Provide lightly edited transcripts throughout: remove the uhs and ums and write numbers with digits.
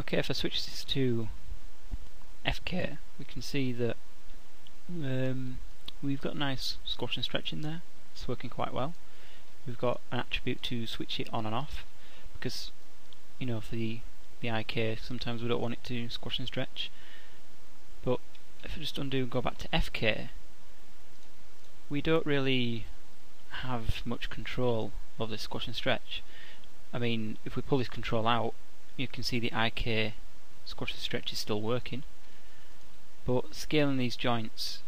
Okay, if I switch this to FK, we can see that we've got nice squash and stretch in there. It's working quite well. We've got an attribute to switch it on and off, because, you know, for the IK sometimes we don't want it to squash and stretch. But if I just undo and go back to FK, we don't really have much control of this squash and stretch. I mean, if we pull this control out, you can see the IK squash and stretch is still working. But scaling these joints,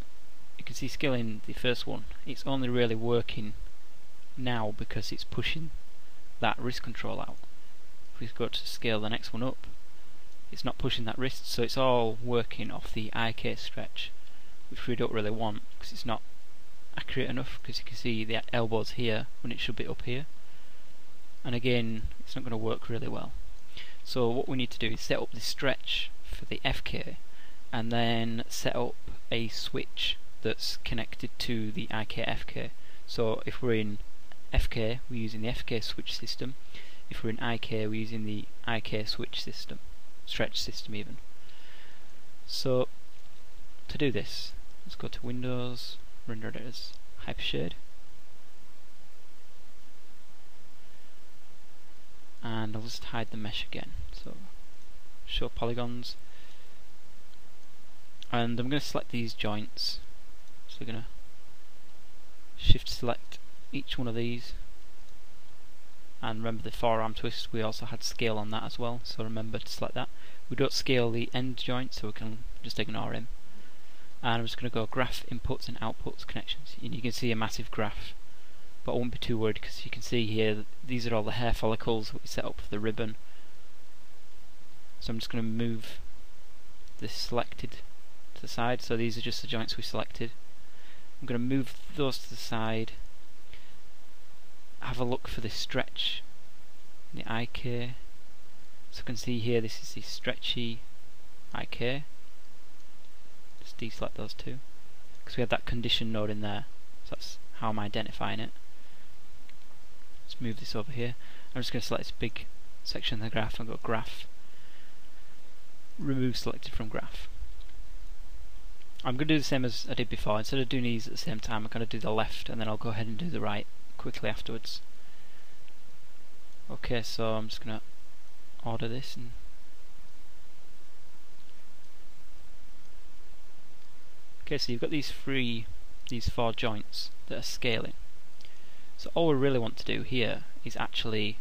you can see scaling the first one, it's only really working now because it's pushing that wrist control out. If we go to scale the next one up, it's not pushing that wrist, so it's all working off the IK stretch, which we don't really want because it's not accurate enough, because you can see the elbow's here when it should be up here, and again it's not going to work really well. So what we need to do is set up the stretch for the FK and then set up a switch that's connected to the IK FK. So if we're in FK, we're using the FK switch system. If we're in IK, we're using the IK switch system, stretch system even. So to do this, let's go to Windows, render it as Hypershade, and I'll just hide the mesh again. So show polygons, and I'm going to select these joints. So we're going to shift select each one of these, and remember the forearm twist, we also had scale on that as well, so remember to select that. We don't scale the end joint, so we can just ignore him. And I'm just going to go graph inputs and outputs connections, and you can see a massive graph, but I won't be too worried because you can see here that these are all the hair follicles that we set up for the ribbon. So I'm just going to move this selected to the side, so these are just the joints we selected. I'm going to move those to the side, have a look for the stretch in the IK. So you can see here this is the stretchy IK. Just deselect those two because we had that condition node in there, so that's how I'm identifying it. Let's move this over here. I'm just going to select this big section of the graph and go graph, remove selected from graph. I'm going to do the same as I did before. Instead of doing these at the same time, I'm going to do the left and then I'll go ahead and do the right quickly afterwards. Okay, so I'm just going to order this and okay, so you've got these four joints that are scaling. So all we really want to do here is actually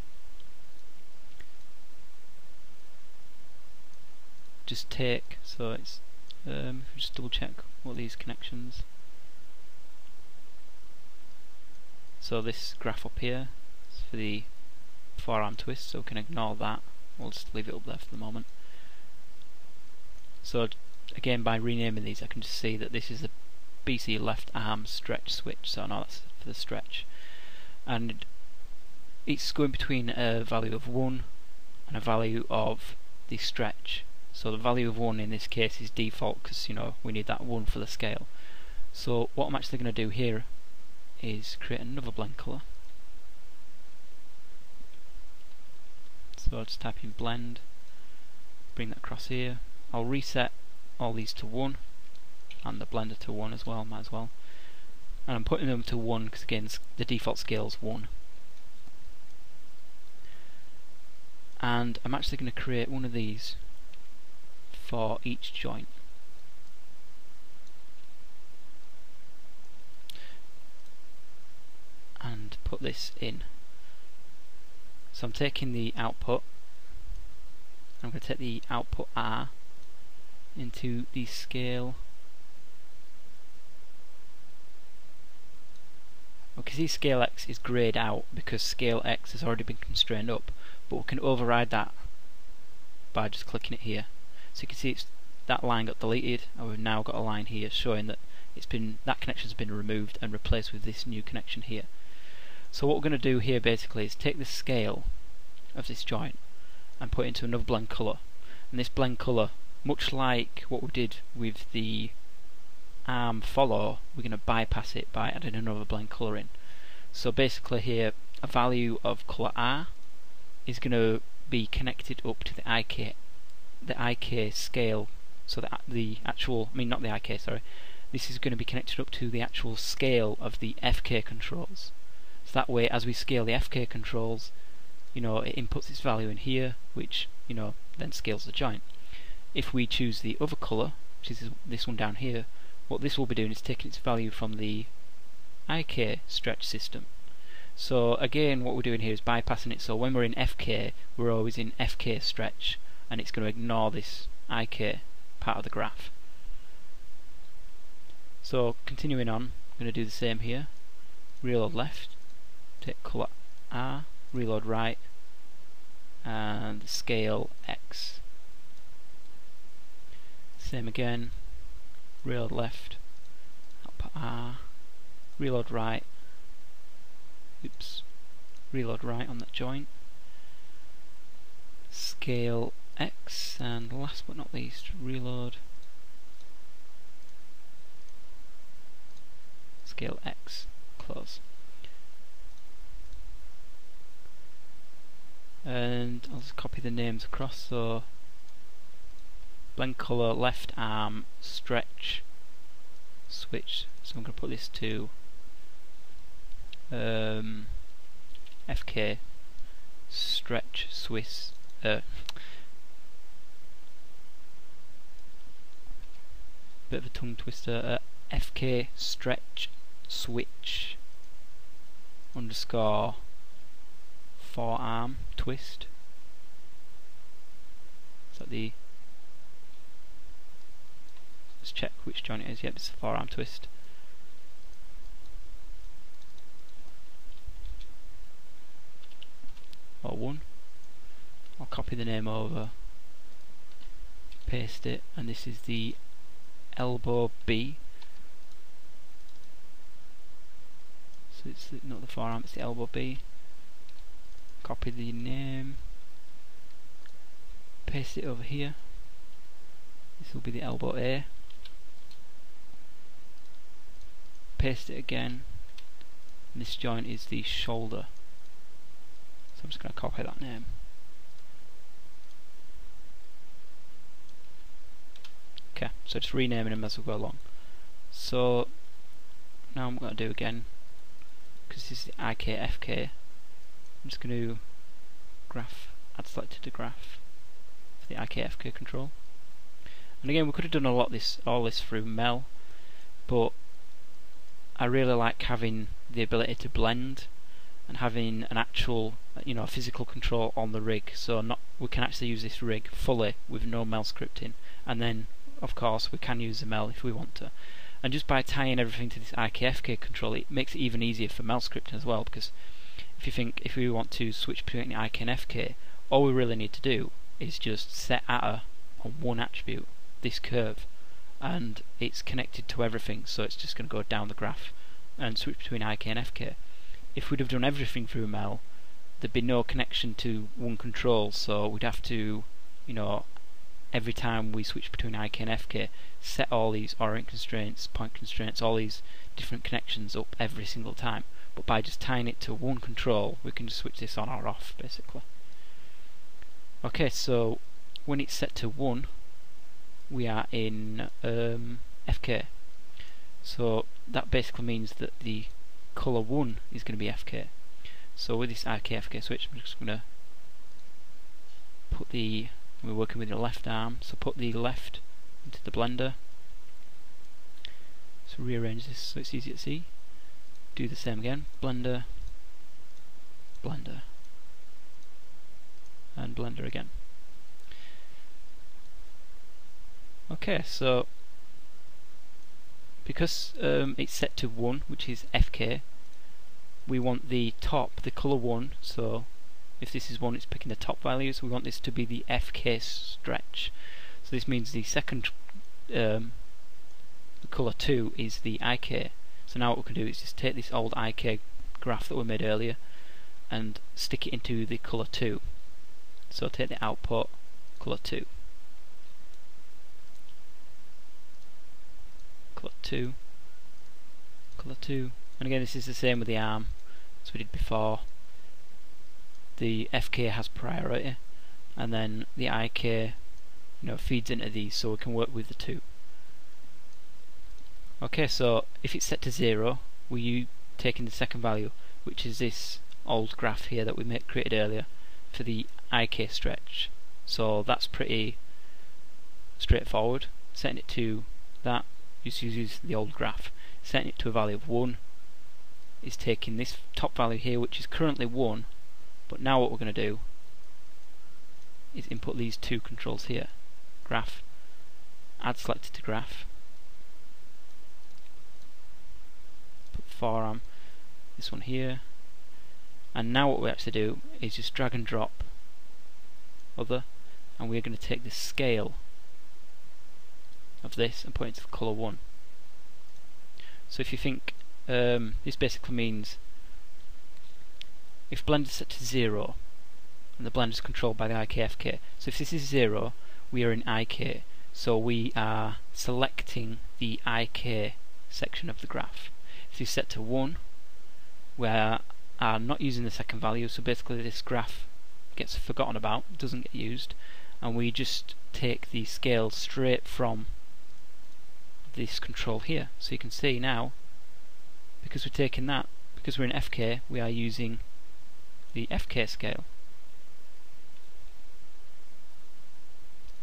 just take, so it's if we just double check what these connections. So this graph up here is for the forearm twist, so we can ignore that. We'll just leave it up there for the moment. So again, by renaming these, I can just see that this is the BC left arm stretch switch, so no, that's for the stretch. And it's going between a value of 1 and a value of the stretch. So the value of 1 in this case is default because, you know, we need that 1 for the scale. So what I'm actually going to do here is create another blend colour. So I'll just type in blend, bring that across here. I'll reset all these to 1 and the blender to 1 as well, might as well. And I'm putting them to 1 because again the default scale is 1. And I'm actually going to create one of these for each joint. And put this in. So I'm taking the output, I'm going to take the output R into the scale. Because see, scale X is grayed out because scale X has already been constrained up, but we can override that by just clicking it here. So you can see it's, that line got deleted, and we've now got a line here showing that it's been, that connection's been removed and replaced with this new connection here. So what we're going to do here basically is take the scale of this joint and put it into another blend colour. And this blend colour, much like what we did with the arm follow, we're going to bypass it by adding another blend colour in. So basically here, a value of colour R is going to be connected up to the IK the IK scale, so that the actual, I mean not the IK, sorry, this is going to be connected up to the actual scale of the FK controls. So that way, as we scale the FK controls, you know, it inputs its value in here, which, you know, then scales the joint. If we choose the other colour, which is this one down here, what this will be doing is taking its value from the IK stretch system. So again, what we're doing here is bypassing it, so when we're in FK, we're always in FK stretch, and it's going to ignore this IK part of the graph. So continuing on, I'm going to do the same here. Reload left, take colour R, reload right, and scale X. Same again, reload left, up R, reload right, oops, reload right on that joint, scale X, and last but not least, reload, scale X, close. And I'll just copy the names across, so blend colour, left arm, stretch, switch, so I'm going to put this to FK stretch Swiss bit of a tongue twister, FK stretch switch underscore forearm twist. Is that the, let's check which joint it is, yep, it's the forearm twist. Or one. I'll copy the name over, paste it, and this is the elbow B. So it's not the forearm, it's the elbow B. Copy the name, paste it over here. This will be the elbow A. Paste it again. And this joint is the shoulder. So I'm just going to copy that name. Okay, so just renaming them as we go along. So now I'm going to do again, because this is the IKFK. I'm just going to graph, add selected to graph for the IKFK control. And again, we could have done a lot of this, all this through MEL, but I really like having the ability to blend and having an actual, you know, physical control on the rig, so not we can actually use this rig fully with no MEL scripting, and then of course we can use the MEL if we want to. And just by tying everything to this IKFK control, it makes it even easier for MEL scripting as well, because if you think, if we want to switch between the IK and FK, all we really need to do is just set atta on one attribute, this curve, and it's connected to everything, so it's just going to go down the graph and switch between IK and FK. If we'd have done everything through MEL, there'd be no connection to one control, so we'd have to, you know, every time we switch between IK and FK, set all these orient constraints, point constraints, all these different connections up every single time. But by just tying it to one control, we can just switch this on or off, basically. Okay, so when it's set to 1, we are in FK. So that basically means that the colour 1 is going to be FK. So with this IKFK switch, I'm just going to put the, we're working with the left arm, so put the left into the blender. So rearrange this so it's easier to see. Do the same again, blender, blender, and blender again. Okay, so because it's set to 1, which is FK, we want the top, the colour 1, so if this is 1, it's picking the top value, so we want this to be the FK stretch. So this means the second the colour 2 is the IK. So now what we can do is just take this old IK graph that we made earlier and stick it into the colour 2. So take the output, colour 2. Colour 2, colour 2, and again this is the same with the arm as we did before. The FK has priority, and then the IK feeds into these, so we can work with the two. Okay, so if it's set to 0, we take in the second value, which is this old graph here that we created earlier for the IK stretch. So that's pretty straightforward. Setting it to that, just use the old graph. Setting it to a value of 1 is taking this top value here, which is currently 1, but now what we're going to do is input these two controls here. Graph, add selected to graph, put forearm, this one here, and now what we actually do is just drag and drop other, and we're going to take the scale of this and put it to the colour 1. So if you think, this basically means if blend is set to 0 and the blend is controlled by the IKFK, so if this is 0, we are in IK, so we are selecting the IK section of the graph. If you set to 1, we are not using the second value, so basically this graph gets forgotten about, doesn't get used, and we just take the scale straight from this control here. So you can see now, because we're taking that, because we're in FK, we are using the FK scale.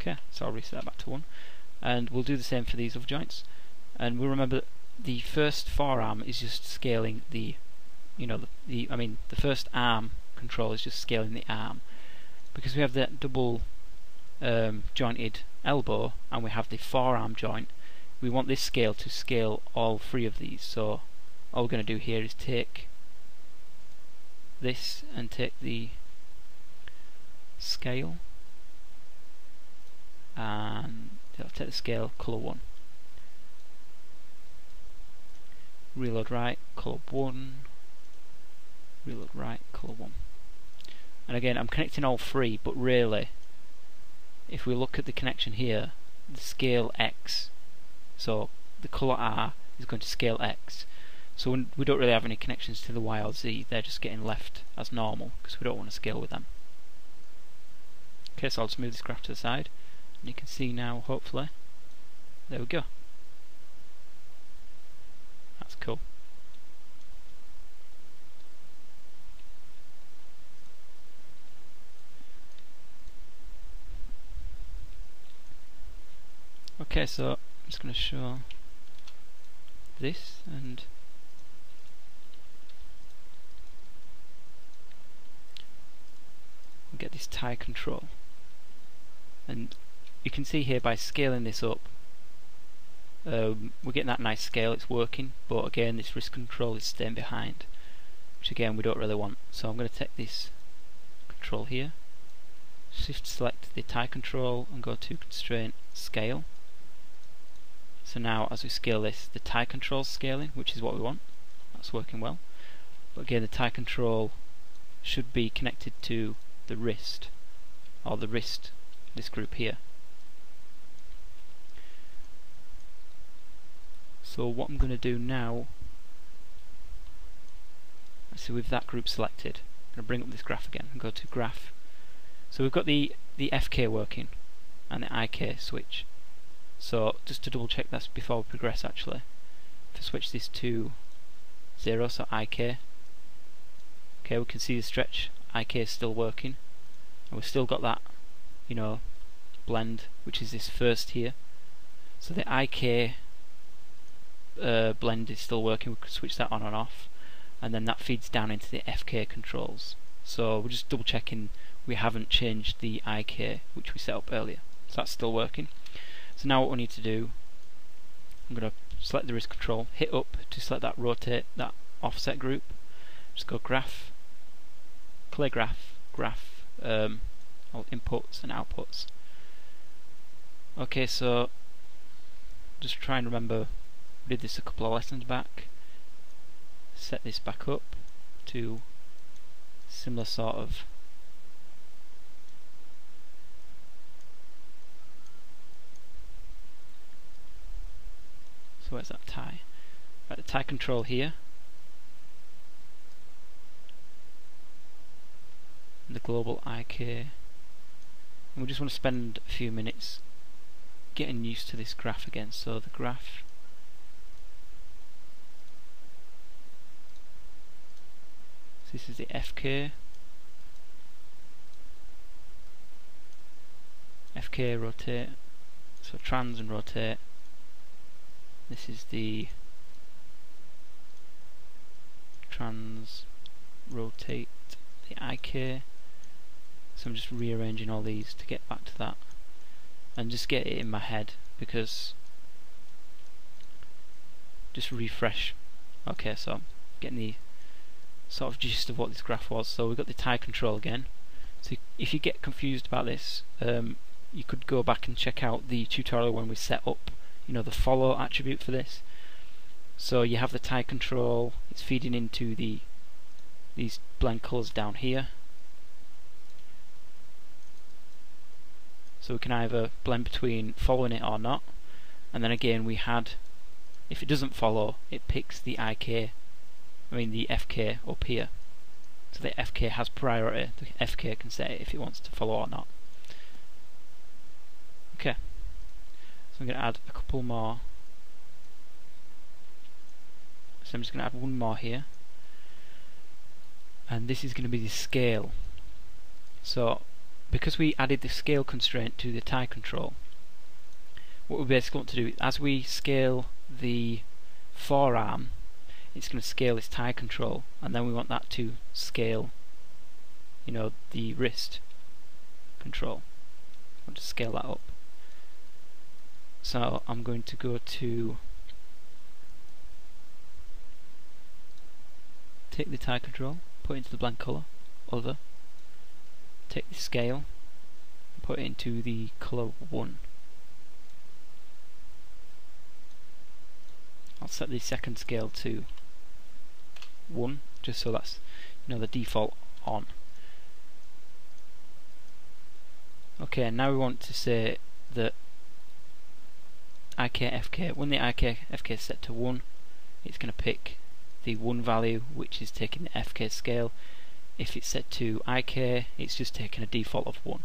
Okay, so I'll reset that back to 1, and we'll do the same for these other joints. And we'll remember that the first forearm is just scaling the, the first arm control is just scaling the arm, because we have that double jointed elbow and we have the forearm joint. We want this scale to scale all three of these, so all we're going to do here is take this and take the scale, and I'll take the scale, colour 1. Reload right, colour 1. Reload right, colour 1. And again, I'm connecting all three, but really, if we look at the connection here, the scale X, so the colour R is going to scale X. So we don't really have any connections to the Y or Z, they're just getting left as normal because we don't want to scale with them. Okay, so I'll just move this graph to the side, and you can see now, hopefully, there we go. That's cool. Okay, so I'm just going to show this, and we'll get this tie control, and you can see here by scaling this up, we're getting that nice scale, it's working, but again this wrist control is staying behind, which again we don't really want. So I'm going to take this control here, shift select the tie control and go to constraint scale. So now as we scale this, the tie control is scaling, which is what we want, that's working well, but again the tie control should be connected to the wrist, or the wrist, this group here. So what I'm going to do now, so with that group selected, I'm going to bring up this graph again and go to graph. So we've got the FK working and the IK switch. So just to double check this before we progress, actually, if I switch this to 0, so IK, okay, we can see the stretch, IK is still working, and we've still got that, blend, which is this first here, so the IK blend is still working, we can switch that on and off, and then that feeds down into the FK controls. So we're just double checking we haven't changed the IK, which we set up earlier, so that's still working. So now what we need to do, I'm going to select the wrist control, hit up to select that rotate, that offset group, just go graph, clear graph, graph, all inputs and outputs. Okay, so just try and remember, we did this a couple of lessons back, set this back up to similar sort of . So where's that tie? Right, the tie control here, and the global IK. And we just want to spend a few minutes getting used to this graph again. So the graph so this is the FK rotate, so trans and rotate. This is the trans rotate, the IK. So I'm just rearranging all these to get back to that and just get it in my head, because just refresh. Okay, so I'm getting the sort of gist of what this graph was. So we've got the tide control again. So if you get confused about this, you could go back and check out the tutorial when we set up, you know, the follow attribute for this. So you have the tide control, it's feeding into these blank colours down here. So we can either blend between following it or not, and then again we had, if it doesn't follow, it picks the FK up here. So the FK has priority, the FK can set it if it wants to follow or not. Okay, so I'm going to add a couple more. So I'm just going to add one more here, and this is going to be the scale. So because we added the scale constraint to the tide control, what we basically want to do is, as we scale the forearm, it's going to scale this tide control, and then we want that to scale, you know, the wrist control. I want to scale that up. So I'm going to go to take the tide control, put it into the blank colour, other, take the scale, put it into the colour 1. I'll set the second scale to 1, just so that's, you know, the default on. Okay, now we want to say that IKFK, when the IKFK is set to 1, it's going to pick the 1 value, which is taking the FK scale. If it's set to IK, it's just taking a default of 1,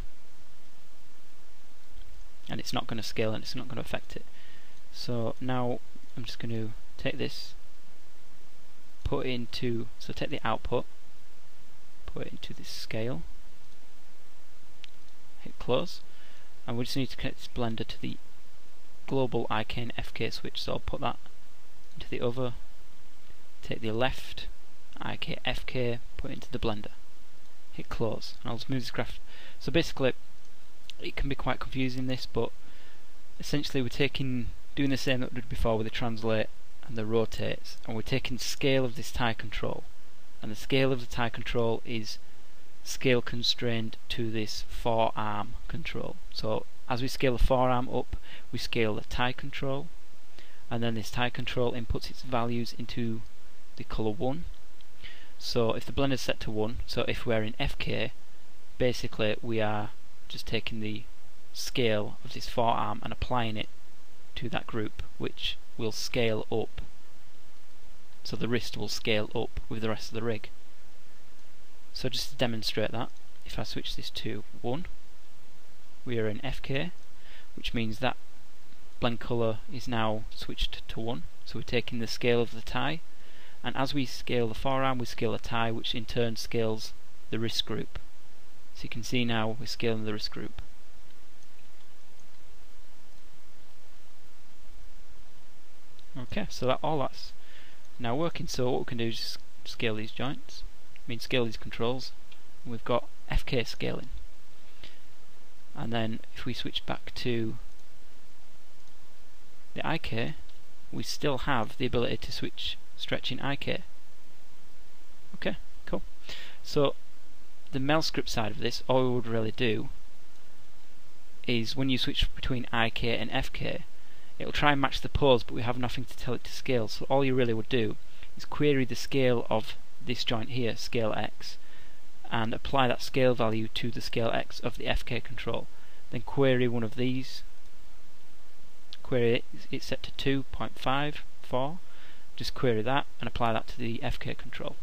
and it's not going to scale and it's not going to affect it. So now I'm just going to take this, put it into, so take the output, put it into this scale, hit close, and we just need to connect this blender to the global IK and FK switch. So I'll put that into the other, take the left IK, FK, put it into the blender, hit close, and I'll just move this graph. So basically it can be quite confusing, this, but essentially we're doing the same that we did before with the translate and the rotates, and we're taking scale of this tide control, and the scale of the tide control is scale constrained to this forearm control. So as we scale the forearm up, we scale the tide control, and then this tide control inputs its values into the colour 1. So if the blender is set to 1, so if we're in FK, basically we are just taking the scale of this forearm and applying it to that group, which will scale up. So the wrist will scale up with the rest of the rig. So just to demonstrate that, if I switch this to 1, we are in FK, which means that blank colour is now switched to 1. So we're taking the scale of the tie, and as we scale the forearm, we scale the tie, which in turn scales the wrist group. So you can see now we're scaling the wrist group. Okay, so all that's now working. So what we can do is just scale these joints, scale these controls, and we've got FK scaling. And then if we switch back to the IK, we still have the ability to switch stretching IK. Okay, cool. So the MEL script side of this, all we would really do is, when you switch between IK and FK, it'll try and match the pose, but we have nothing to tell it to scale. So all you really would do is query the scale of this joint here, scale X, and apply that scale value to the scale X of the FK control. Then query one of these, query it, it's set to 2.54, just query that and apply that to the FK control.